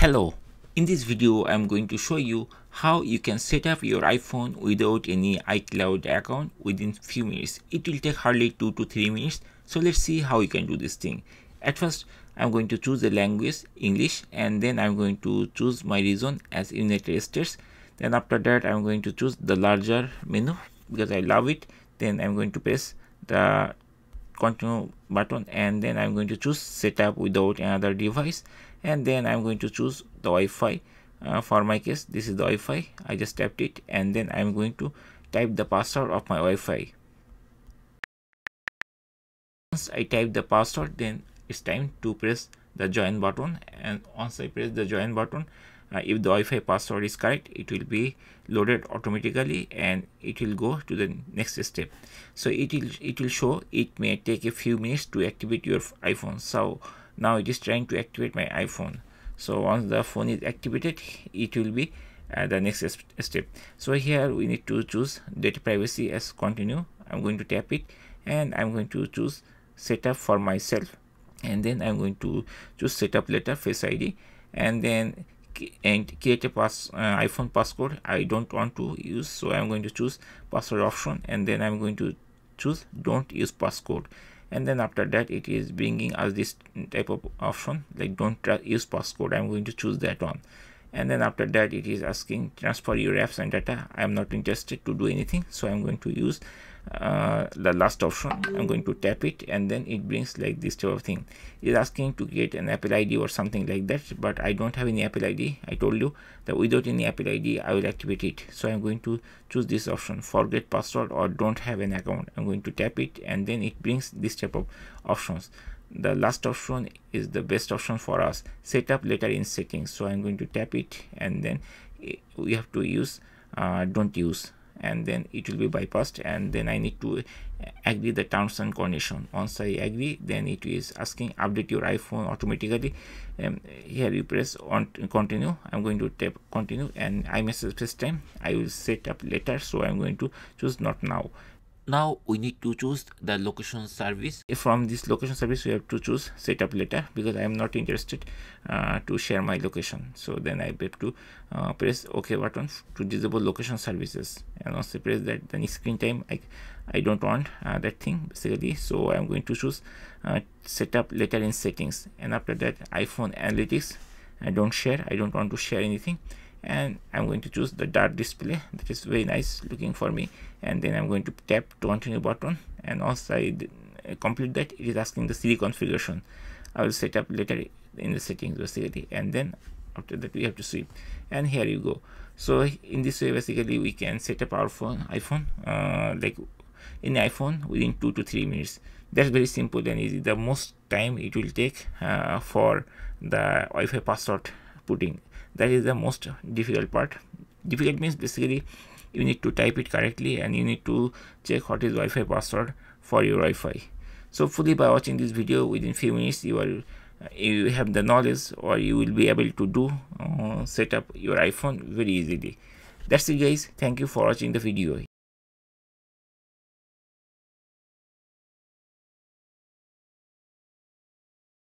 Hello, in this video I'm going to show you how you can set up your iPhone without any iCloud account within few minutes. It will take hardly 2 to 3 minutes. So let's see how you can do this thing. At first I'm going to choose the language English, and then I'm going to choose my region as United States. Then after that I'm going to choose the larger menu because I love it. Then I'm going to press the continue button, and then I'm going to choose setup without another device, and then I'm going to choose the Wi-Fi. For my case this is the Wi-Fi. I just tapped it, and then I'm going to type the password of my Wi-Fi. Once I type the password, then it's time to press the join button, and once I press the join button, if the Wi-Fi password is correct, it will be loaded automatically and it will go to the next step. So it will show it may take a few minutes to activate your iPhone. So now it is trying to activate my iPhone. So once the phone is activated, it will be the next step. So here we need to choose data privacy as continue. I'm going to tap it, and I'm going to choose setup for myself, and then I'm going to choose setup later Face ID, and then create a iPhone passcode. I don't want to use, so I'm going to choose password option, and then I'm going to choose don't use passcode, and then after that it is bringing us this type of option like don't use passcode. I'm going to choose that one, and then after that it is asking transfer your apps and data. I'm not interested to do anything, so I'm going to use the last option. I'm going to tap it, and then it brings like this type of thing. It's asking to create an Apple ID or something like that, but I don't have any Apple ID. I told you that without any Apple ID I will activate it, so I'm going to choose this option, forget password or don't have an account. I'm going to tap it, and then it brings this type of options. The last option is the best option for us, set up later in settings, so I'm going to tap it, and then we have to use don't use, and then it will be bypassed, and then I need to agree the terms and condition. Once I agree, then it is asking update your iPhone automatically. Here you press on continue. I'm going to tap continue, and I message this time I will set up later, so I'm going to choose not now. Now we need to choose the location service. From this location service we have to choose setup later because I am not interested to share my location. So then I have to press OK button to disable location services, and once I press that, then screen time I don't want that thing basically. So I am going to choose setup later in settings, and after that iPhone analytics I don't share. I don't want to share anything, and I'm going to choose the dark display. That is very nice looking for me, and then I'm going to tap to continue button, and once I complete that, it is asking the Siri configuration. I will set up later in the settings basically, and then after that we have to sweep, and here you go. So in this way basically we can set up our phone like in iPhone within 2 to 3 minutes. That's very simple and easy. The most time it will take for the Wi-Fi password putting. That is the most difficult part. Difficult means basically you need to type it correctly, and you need to check what is Wi-Fi password for your Wi-Fi. So hopefully by watching this video within few minutes you have the knowledge, or you will be able to do set up your iPhone very easily. That's it guys, thank you for watching the video.